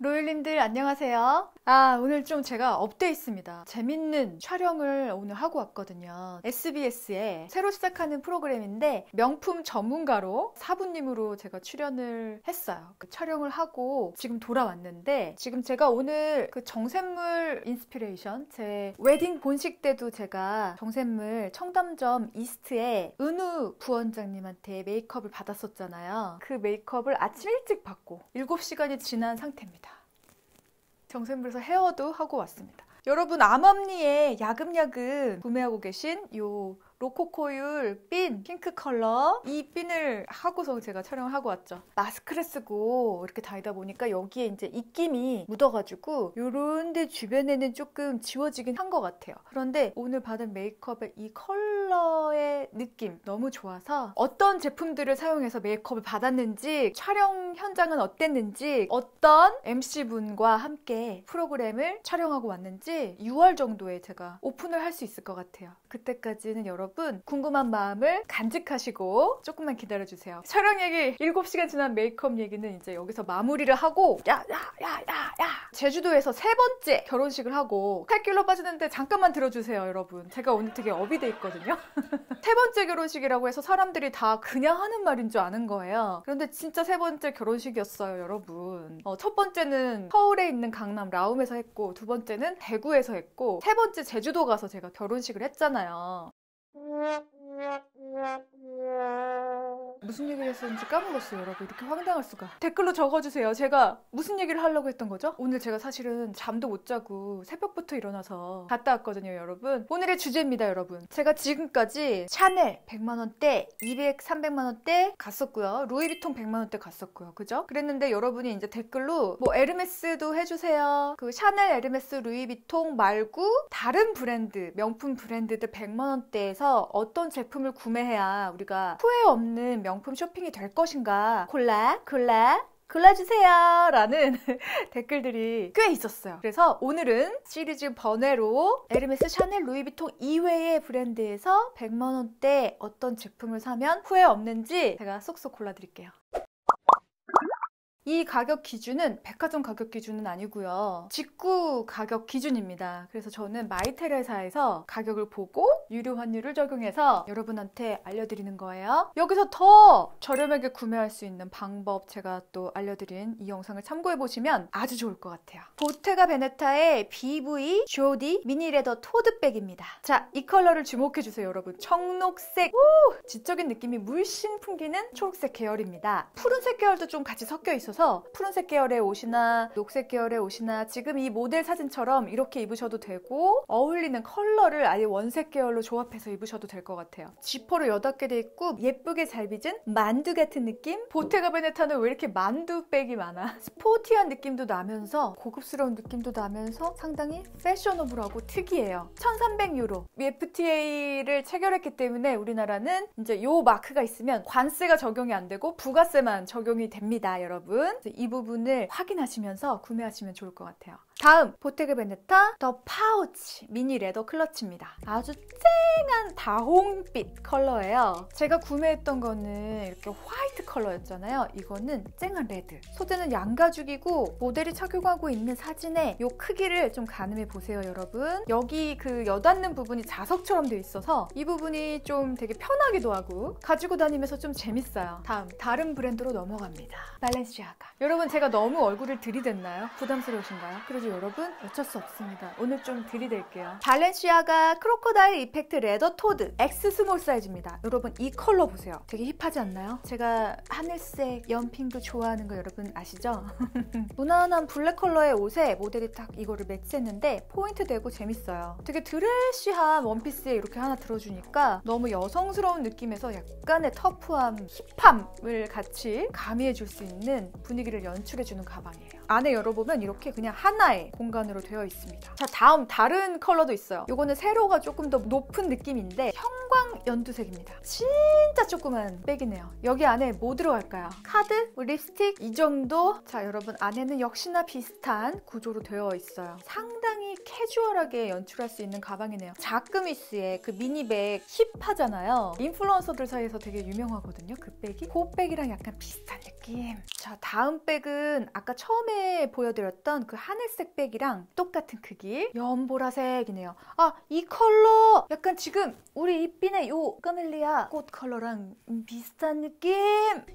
로율님들 안녕하세요. 오늘 좀 제가 업돼 있습니다. 재밌는 촬영을 오늘 하고 왔거든요. SBS에 새로 시작하는 프로그램인데 명품 전문가로 사부님으로 제가 출연을 했어요. 그 촬영을 하고 지금 돌아왔는데 지금 제가 오늘 그 정샘물 인스피레이션 제 웨딩 본식 때도 제가 정샘물 청담점 이스트에 은우 부원장님한테 메이크업을 받았었잖아요. 그 메이크업을 아침 일찍 받고 7시간이 지난 상태입니다. 정샘물에서 헤어도 하고 왔습니다. 여러분 암암리에 야금야금 구매하고 계신 요 로코코율 핀 핑크 컬러 이 핀을 하고서 제가 촬영을 하고 왔죠. 마스크를 쓰고 이렇게 다니다 보니까 여기에 이제 입김이 묻어가지고 요런데 주변에는 조금 지워지긴 한 것 같아요. 그런데 오늘 받은 메이크업의 이 컬러의 느낌 너무 좋아서 어떤 제품들을 사용해서 메이크업을 받았는지 촬영 현장은 어땠는지 어떤 MC분과 함께 프로그램을 촬영하고 왔는지 6월 정도에 제가 오픈을 할 수 있을 것 같아요. 그때까지는 여러분 궁금한 마음을 간직하시고 조금만 기다려주세요. 촬영 얘기 7시간 지난 메이크업 얘기는 이제 여기서 마무리를 하고 제주도에서 3번째 결혼식을 하고 살길로 빠지는데 잠깐만 들어주세요. 여러분 제가 오늘 되게 업이 돼 있거든요. 3번째 결혼식이라고 해서 사람들이 다 그냥 하는 말인 줄 아는 거예요. 그런데 진짜 3번째 결혼식이었어요. 여러분 첫 번째는 서울에 있는 강남 라움에서 했고 2번째는 대구에서 했고 3번째 제주도 가서 제가 결혼식을 했잖아요. 무슨 얘기를 했었는지 까먹었어요. 여러분 이렇게 황당할 수가. 댓글로 적어주세요. 제가 무슨 얘기를 하려고 했던 거죠? 오늘 제가 사실은 잠도 못 자고 새벽부터 일어나서 갔다 왔거든요. 여러분 오늘의 주제입니다. 여러분 제가 지금까지 샤넬 100만원대 300만원대 갔었고요. 루이비통 100만원대 갔었고요. 그죠? 그랬는데 여러분이 이제 댓글로 뭐 에르메스도 해주세요. 그 샤넬 에르메스 루이비통 말고 다른 브랜드 명품 브랜드들 100만원대에서 어떤 제품을 구매해야 우리가 후회 없는 명품 쇼핑이 될 것인가 골라주세요 라는 댓글들이 꽤 있었어요. 그래서 오늘은 시리즈 번외로 에르메스, 샤넬, 루이비통 이외의 브랜드에서 100만원대 어떤 제품을 사면 후회 없는지 제가 쏙쏙 골라드릴게요. 이 가격 기준은 백화점 가격 기준은 아니고요. 직구 가격 기준입니다. 그래서 저는 마이테레사에서 가격을 보고 유료 환율을 적용해서 여러분한테 알려드리는 거예요. 여기서 더 저렴하게 구매할 수 있는 방법 제가 또 알려드린 이 영상을 참고해보시면 아주 좋을 것 같아요. 보테가 베네타의 BV GOD 미니레더 토드백입니다. 자, 이 컬러를 주목해주세요. 여러분 청록색, 지적인 느낌이 물씬 풍기는 초록색 계열입니다. 푸른색 계열도 좀 같이 섞여 있어요. 푸른색 계열의 옷이나 녹색 계열의 옷이나 지금 이 모델 사진처럼 이렇게 입으셔도 되고 어울리는 컬러를 아예 원색 계열로 조합해서 입으셔도 될 것 같아요. 지퍼로 여닫게 돼 있고 예쁘게 잘 빚은 만두 같은 느낌? 보테가 베네타는 왜 이렇게 만두백이 많아? 스포티한 느낌도 나면서 고급스러운 느낌도 나면서 상당히 패셔너블하고 특이해요. 1,300유로 FTA를 체결했기 때문에 우리나라는 이제 요 마크가 있으면 관세가 적용이 안 되고 부가세만 적용이 됩니다. 여러분 이 부분을 확인하시면서 구매하시면 좋을 것 같아요. 다음 보테가 베네타 더 파우치 미니 레더 클러치입니다. 아주 쨍한 다홍빛 컬러예요. 제가 구매했던 거는 이렇게 화이트 컬러였잖아요. 이거는 쨍한 레드. 소재는 양가죽이고 모델이 착용하고 있는 사진에 이 크기를 좀 가늠해 보세요. 여러분 여기 그 여닫는 부분이 자석처럼 되어 있어서 이 부분이 좀 되게 편하기도 하고 가지고 다니면서 좀 재밌어요. 다음 다른 브랜드로 넘어갑니다. 발렌시아가. 여러분 제가 너무 얼굴을 들이댔나요? 부담스러우신가요? 그러지 여러분 어쩔 수 없습니다. 오늘 좀 들이댈게요. 발렌시아가 크로코다일 이펙트 레더 토드 X 스몰 사이즈입니다. 여러분 이 컬러 보세요. 되게 힙하지 않나요? 제가 하늘색 연핑도 좋아하는 거 여러분 아시죠? 무난한 블랙 컬러의 옷에 모델이 딱 이거를 매치했는데 포인트 되고 재밌어요. 되게 드레시한 원피스에 이렇게 하나 들어주니까 너무 여성스러운 느낌에서 약간의 터프함, 힙함을 같이 가미해줄 수 있는 분위기를 연출해주는 가방이에요. 안에 열어보면 이렇게 그냥 하나 하나의 공간으로 되어 있습니다. 자, 다음 다른 컬러도 있어요. 이거는 세로가 조금 더 높은 느낌인데 형광 연두색입니다. 진짜 조그만 백이네요. 여기 안에 뭐 들어갈까요? 카드, 립스틱 이 정도? 자, 여러분 안에는 역시나 비슷한 구조로 되어 있어요. 상당히 캐주얼하게 연출할 수 있는 가방이네요. 자크미스의 그 미니백 힙하잖아요. 인플루언서들 사이에서 되게 유명하거든요. 그 백이. 그 백이랑 약간 비슷한 느낌. 자, 다음 백은 아까 처음에 보여드렸던 그 하늘색 백이랑 똑같은 크기. 연보라색이네요. 아, 이 컬러 약간 지금 우리 잎빈의 요 까멜리아 꽃 컬러랑 비슷한 느낌.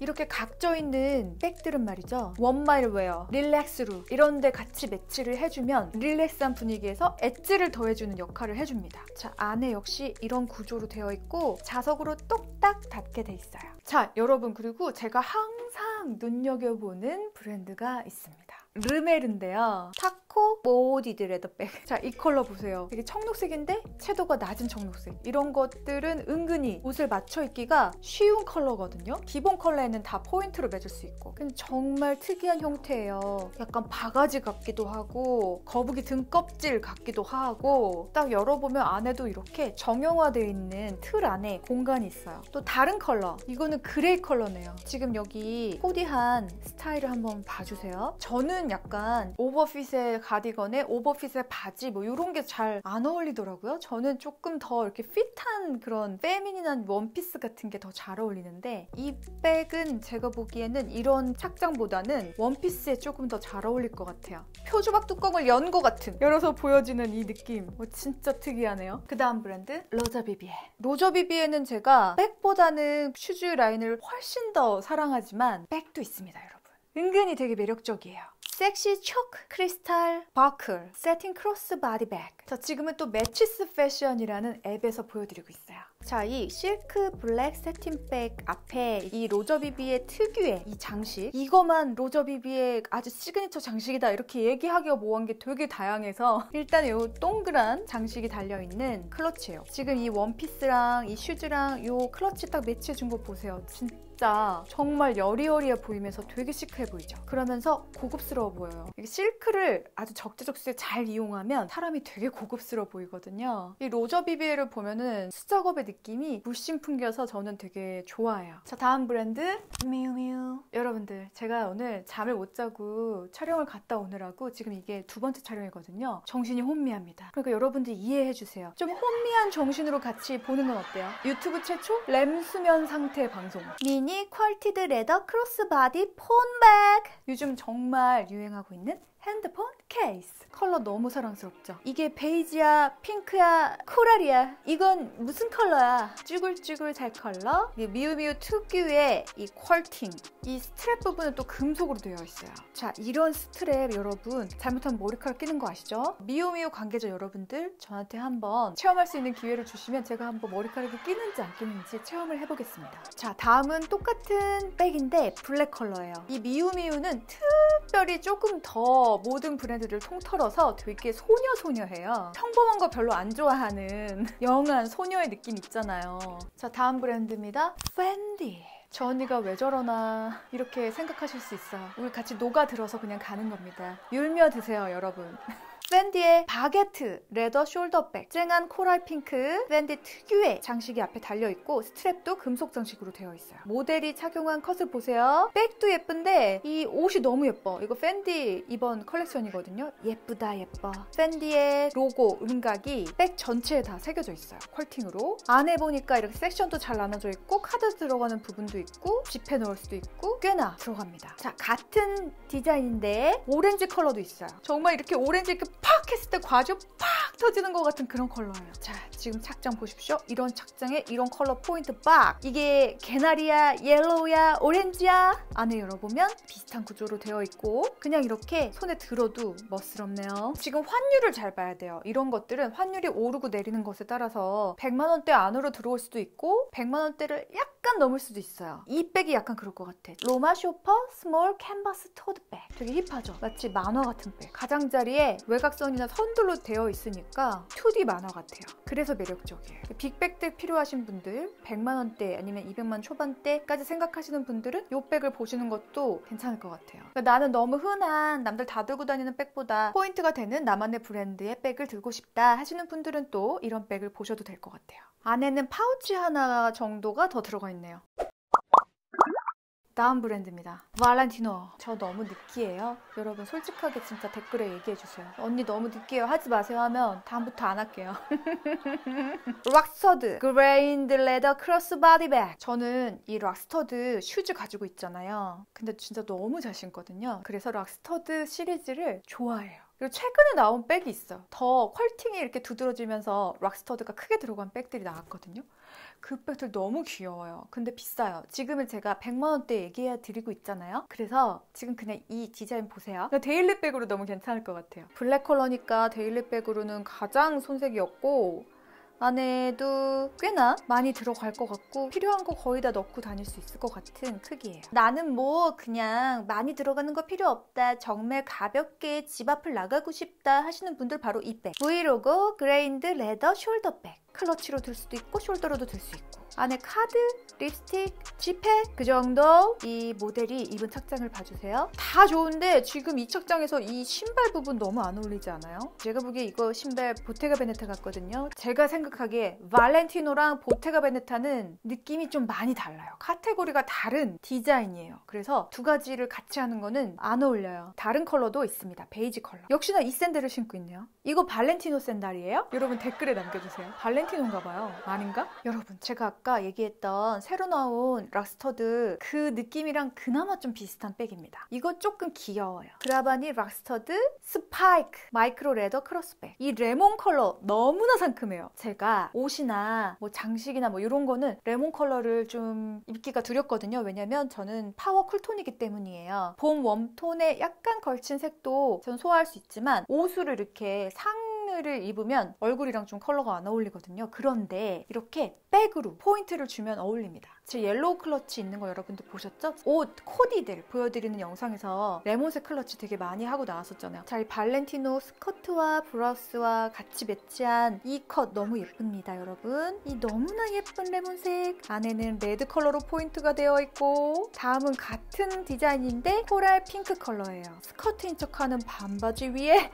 이렇게 각져 있는 백들은 말이죠. 원마일웨어, 릴렉스루 이런 데 같이 매치를 해주면 릴렉스한 분위기에서 엣지를 더해주는 역할을 해줍니다. 자, 안에 역시 이런 구조로 되어 있고 자석으로 똑딱 닫게 돼 있어요. 자, 여러분 그리고 제가 항상 눈여겨보는 브랜드가 있습니다. 르멜인데요. 타코 모디드 레더백. 자, 이 컬러 보세요. 되게 청록색인데 채도가 낮은 청록색. 이런 것들은 은근히 옷을 맞춰 입기가 쉬운 컬러거든요. 기본 컬러에는 다 포인트로 맺을 수 있고. 근데 정말 특이한 형태예요. 약간 바가지 같기도 하고 거북이 등껍질 같기도 하고 딱 열어보면 안에도 이렇게 정형화되어 있는 틀 안에 공간이 있어요. 또 다른 컬러. 이거는 그레이 컬러네요. 지금 여기 코디한 스타일을 한번 봐주세요. 저는 약간 오버핏의 가디건에 오버핏의 바지 뭐 이런 게 잘 안 어울리더라고요. 저는 조금 더 이렇게 핏한 그런 페미닌한 원피스 같은 게 더 잘 어울리는데 이 백은 제가 보기에는 이런 착장보다는 원피스에 조금 더 잘 어울릴 것 같아요. 표조박 뚜껑을 연 것 같은 열어서 보여지는 이 느낌. 진짜 특이하네요. 그 다음 브랜드 로저비비에. 로저비비에는 제가 백보다는 슈즈 라인을 훨씬 더 사랑하지만 백도 있습니다, 여러분. 은근히 되게 매력적이에요. 섹시 초크, 크리스탈, 버클, 세틴 크로스 바디백. 자, 지금은 또 매치스 패션이라는 앱에서 보여드리고 있어요. 자, 이 실크 블랙 세틴백 앞에 이 로저비비의 특유의 이 장식, 이거만 로저비비의 아주 시그니처 장식이다 이렇게 얘기하기가 모호한 게 되게 다양해서 일단 요 동그란 장식이 달려있는 클러치예요. 지금 이 원피스랑 이 슈즈랑 요 클러치 딱 매치해준 거 보세요. 진짜 정말 여리여리해 보이면서 되게 시크해 보이죠. 그러면서 고급스러워 보여요. 이게 실크를 아주 적재적소에 잘 이용하면 사람이 되게 고급스러워 보이거든요. 이 로저비비에를 보면은 수작업의 느낌이 물씬 풍겨서 저는 되게 좋아해요. 자, 다음 브랜드 미우미우. 여러분들 제가 오늘 잠을 못 자고 촬영을 갔다 오느라고 지금 이게 두 번째 촬영이거든요. 정신이 혼미합니다. 그러니까 여러분들 이해해 주세요. 좀 혼미한 정신으로 같이 보는 건 어때요? 유튜브 최초 램수면 상태 방송 미니 퀄티드 레더 크로스바디 폰백. 요즘 정말 유행하고 있는 핸드폰 케이스. 컬러 너무 사랑스럽죠? 이게 베이지야, 핑크야, 코랄이야. 이건 무슨 컬러야? 쭈글쭈글 잘 컬러. 미우미우 특유의 이 퀄팅. 이 스트랩 부분은 또 금속으로 되어 있어요. 자, 이런 스트랩 여러분 잘못하면 머리카락 끼는 거 아시죠? 미우미우 관계자 여러분들 저한테 한번 체험할 수 있는 기회를 주시면 제가 한번 머리카락이 끼는지 안 끼는지 체험을 해보겠습니다. 자, 다음은 똑같은 백인데 블랙 컬러예요. 이 미우미우는 특별히 조금 더 모든 브랜드를 통틀어서 되게 소녀해요. 평범한 거 별로 안 좋아하는 영한 소녀의 느낌 있잖아요. 자, 다음 브랜드입니다. 펜디. 저 언니가 왜 저러나 이렇게 생각하실 수 있어요. 우리 같이 녹아들어서 그냥 가는 겁니다. 율며 드세요, 여러분. 펜디의 바게트 레더 숄더백. 쨍한 코랄 핑크 펜디 특유의 장식이 앞에 달려있고 스트랩도 금속 장식으로 되어 있어요. 모델이 착용한 컷을 보세요. 백도 예쁜데 이 옷이 너무 예뻐. 이거 펜디 이번 컬렉션이거든요. 예쁘다 예뻐. 펜디의 로고 음각이 백 전체에 다 새겨져 있어요. 컬팅으로. 안에 보니까 이렇게 섹션도 잘 나눠져 있고 카드 들어가는 부분도 있고 지폐 넣을 수도 있고 꽤나 들어갑니다. 자, 같은 디자인인데 오렌지 컬러도 있어요. 정말 이렇게 오렌지 이렇게 팍 했을 때 과즙 팍 터지는 것 같은 그런 컬러예요. 자, 지금 착장 보십시오. 이런 착장에 이런 컬러 포인트 빡! 이게 개나리야, 옐로우야, 오렌지야? 안에 열어보면 비슷한 구조로 되어 있고 그냥 이렇게 손에 들어도 멋스럽네요. 지금 환율을 잘 봐야 돼요. 이런 것들은 환율이 오르고 내리는 것에 따라서 100만 원대 안으로 들어올 수도 있고 100만 원대를 약간 넘을 수도 있어요. 이 백이 약간 그럴 것 같아. 로마 쇼퍼 스몰 캔버스 토드백. 되게 힙하죠? 마치 만화 같은 백. 가장자리에 외곽 대각선이나 선들로 되어 있으니까 2D 만화 같아요. 그래서 매력적이에요. 빅백들 필요하신 분들, 100만원대 아니면 200만 초반대까지 생각하시는 분들은 이 백을 보시는 것도 괜찮을 것 같아요. 그러니까 나는 너무 흔한 남들 다 들고 다니는 백보다 포인트가 되는 나만의 브랜드의 백을 들고 싶다 하시는 분들은 또 이런 백을 보셔도 될 것 같아요. 안에는 파우치 하나 정도가 더 들어가 있네요. 다음 브랜드입니다. 발렌티노. 저 너무 느끼해요. 여러분 솔직하게 진짜 댓글에 얘기해주세요. 언니 너무 느끼해요 하지 마세요 하면 다음부터 안 할게요. 락스터드 그레인드 레더 크로스바디 백. 저는 이 락스터드 슈즈 가지고 있잖아요. 근데 진짜 너무 잘 신거든요. 그래서 락스터드 시리즈를 좋아해요. 그리고 최근에 나온 백이 있어요. 더 퀄팅이 이렇게 두드러지면서 락스터드가 크게 들어간 백들이 나왔거든요. 그 백들 너무 귀여워요. 근데 비싸요. 지금은 제가 100만원대 얘기해 드리고 있잖아요. 그래서 지금 그냥 이 디자인 보세요. 데일리 백으로 너무 괜찮을 것 같아요. 블랙 컬러니까 데일리 백으로는 가장 손색이었고 안에도 꽤나 많이 들어갈 것 같고 필요한 거 거의 다 넣고 다닐 수 있을 것 같은 크기예요. 나는 뭐 그냥 많이 들어가는 거 필요 없다, 정말 가볍게 집 앞을 나가고 싶다 하시는 분들 바로 이 백. 브이로그 그레인드 레더 숄더백. 클러치로 들 수도 있고 숄더로도 들 수 있고 안에 카드, 립스틱, 지폐 그 정도. 이 모델이 입은 착장을 봐주세요. 다 좋은데 지금 이 착장에서 이 신발 부분 너무 안 어울리지 않아요? 제가 보기에 이거 신발 보테가 베네타 같거든요. 제가 생각하기에 발렌티노랑 보테가 베네타는 느낌이 좀 많이 달라요. 카테고리가 다른 디자인이에요. 그래서 두 가지를 같이 하는 거는 안 어울려요. 다른 컬러도 있습니다. 베이지 컬러. 역시나 이 샌들을 신고 있네요. 이거 발렌티노 샌들이에요? 여러분 댓글에 남겨주세요. 발렌티노인가 봐요. 아닌가? 여러분 제가 아까 얘기했던 새로 나온 락스터드 그 느낌이랑 그나마 좀 비슷한 백입니다. 이거 조금 귀여워요. 그라바니 락스터드 스파이크 마이크로 레더 크로스백. 이 레몬 컬러 너무나 상큼해요. 제가 옷이나 뭐 장식이나 뭐 이런 거는 레몬 컬러를 좀 입기가 두렵거든요. 왜냐면 저는 파워 쿨톤이기 때문이에요. 봄 웜톤에 약간 걸친 색도 전 소화할 수 있지만 옷으로 이렇게 상의를 입으면 얼굴이랑 좀 컬러가 안 어울리거든요. 그런데 이렇게 백으로 포인트를 주면 어울립니다. 제 옐로우 클러치 있는 거 여러분들 보셨죠? 옷, 코디들 보여드리는 영상에서 레몬색 클러치 되게 많이 하고 나왔었잖아요. 자, 이 발렌티노 스커트와 브라우스와 같이 매치한 이 컷 너무 예쁩니다, 여러분. 이 너무나 예쁜 레몬색. 안에는 레드 컬러로 포인트가 되어 있고 다음은 같은 디자인인데 코랄 핑크 컬러예요. 스커트인 척하는 반바지 위에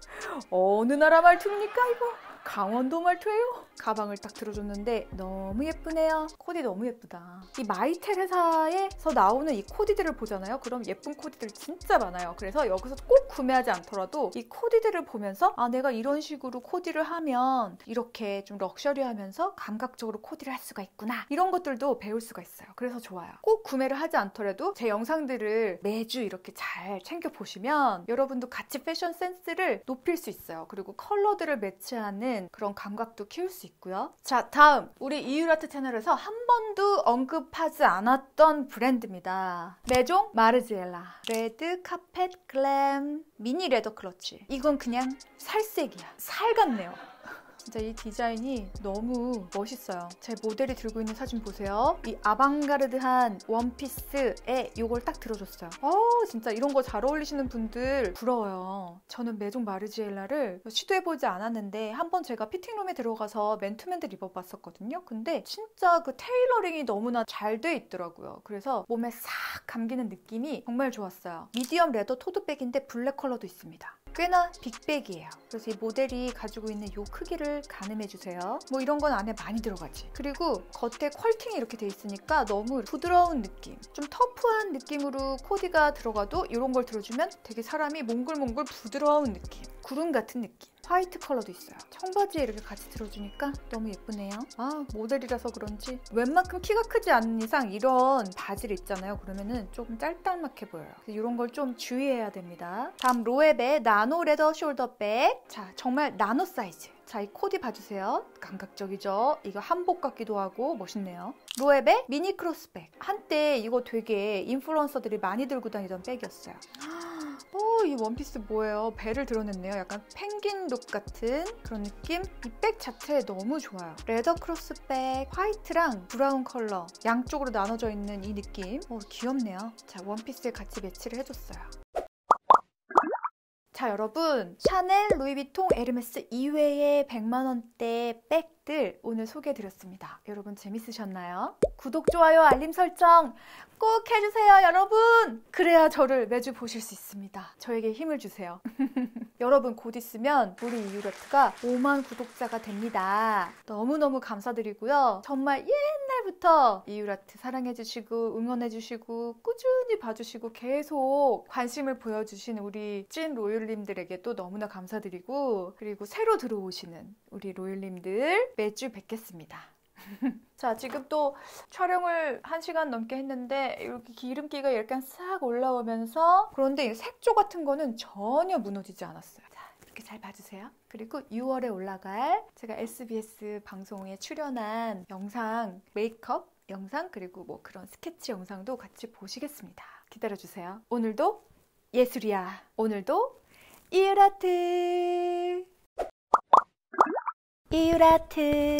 어느 나라 말투입니까, 이거? 강원도 말투예요? 가방을 딱 들어줬는데 너무 예쁘네요. 코디 너무 예쁘다. 이 마이텔 회사에서 나오는 이 코디들을 보잖아요. 그럼 예쁜 코디들 진짜 많아요. 그래서 여기서 꼭 구매하지 않더라도 이 코디들을 보면서 아, 내가 이런 식으로 코디를 하면 이렇게 좀 럭셔리하면서 감각적으로 코디를 할 수가 있구나. 이런 것들도 배울 수가 있어요. 그래서 좋아요. 꼭 구매를 하지 않더라도 제 영상들을 매주 이렇게 잘 챙겨보시면 여러분도 같이 패션 센스를 높일 수 있어요. 그리고 컬러들을 매치하는 그런 감각도 키울 수 있고요. 자, 다음 우리 이율아트 채널에서 한 번도 언급하지 않았던 브랜드입니다. 메종 마르지엘라 레드 카펫 글램 미니 레더 클러치. 이건 그냥 살색이야. 살 같네요. 진짜 이 디자인이 너무 멋있어요. 제 모델이 들고 있는 사진 보세요. 이 아방가르드한 원피스에 이걸 딱 들어줬어요. 진짜 이런 거 잘 어울리시는 분들 부러워요. 저는 메종 마르지엘라를 시도해보지 않았는데 한번 제가 피팅룸에 들어가서 맨투맨들 입어봤었거든요. 근데 진짜 그 테일러링이 너무나 잘 돼 있더라고요. 그래서 몸에 싹 감기는 느낌이 정말 좋았어요. 미디엄 레더 토드백인데 블랙 컬러도 있습니다. 꽤나 빅백이에요. 그래서 이 모델이 가지고 있는 이 크기를 가늠해주세요. 뭐 이런 건 안에 많이 들어가지. 그리고 겉에 퀄팅이 이렇게 돼 있으니까 너무 부드러운 느낌, 좀 터프한 느낌으로 코디가 들어가도 이런 걸 들어주면 되게 사람이 몽글몽글 부드러운 느낌, 구름 같은 느낌. 화이트 컬러도 있어요. 청바지에 이렇게 같이 들어주니까 너무 예쁘네요. 아, 모델이라서 그런지 웬만큼 키가 크지 않은 이상 이런 바지를 입잖아요. 그러면은 조금 짤딱막해 보여요. 이런 걸 좀 주의해야 됩니다. 다음 로에베 나노 레더 숄더백. 자, 정말 나노 사이즈. 자, 이 코디 봐주세요. 감각적이죠? 이거 한복 같기도 하고 멋있네요. 로에베 미니 크로스백. 한때 이거 되게 인플루언서들이 많이 들고 다니던 백이었어요. 이 원피스 뭐예요? 배를 드러냈네요. 약간 펭귄 룩 같은 그런 느낌? 이 백 자체 너무 좋아요. 레더 크로스백, 화이트랑 브라운 컬러 양쪽으로 나눠져 있는 이 느낌. 귀엽네요. 자, 원피스에 같이 매치를 해줬어요. 자 여러분, 샤넬, 루이비통, 에르메스 이외의 100만원대 백들 오늘 소개해드렸습니다. 여러분 재밌으셨나요? 구독, 좋아요, 알림 설정 꼭 해주세요 여러분! 그래야 저를 매주 보실 수 있습니다. 저에게 힘을 주세요. 여러분 곧 있으면 우리 이유레트가 5만 구독자가 됩니다. 너무너무 감사드리고요. 정말 옛날부터 이유레트 사랑해주시고 응원해주시고 꾸준히 봐주시고 계속 관심을 보여주신 우리 찐 로율님들에게 또 너무나 감사드리고, 그리고 새로 들어오시는 우리 로율님들 매주 뵙겠습니다. 자, 지금 또 촬영을 1시간 넘게 했는데 이렇게 기름기가 약간 싹 올라오면서, 그런데 색조 같은 거는 전혀 무너지지 않았어요. 자, 이렇게 잘 봐주세요. 그리고 6월에 올라갈 제가 SBS 방송에 출연한 영상, 메이크업 영상, 그리고 뭐 그런 스케치 영상도 같이 보시겠습니다. 기다려주세요. 오늘도 예술이야. 오늘도 이유라트. 이유라트.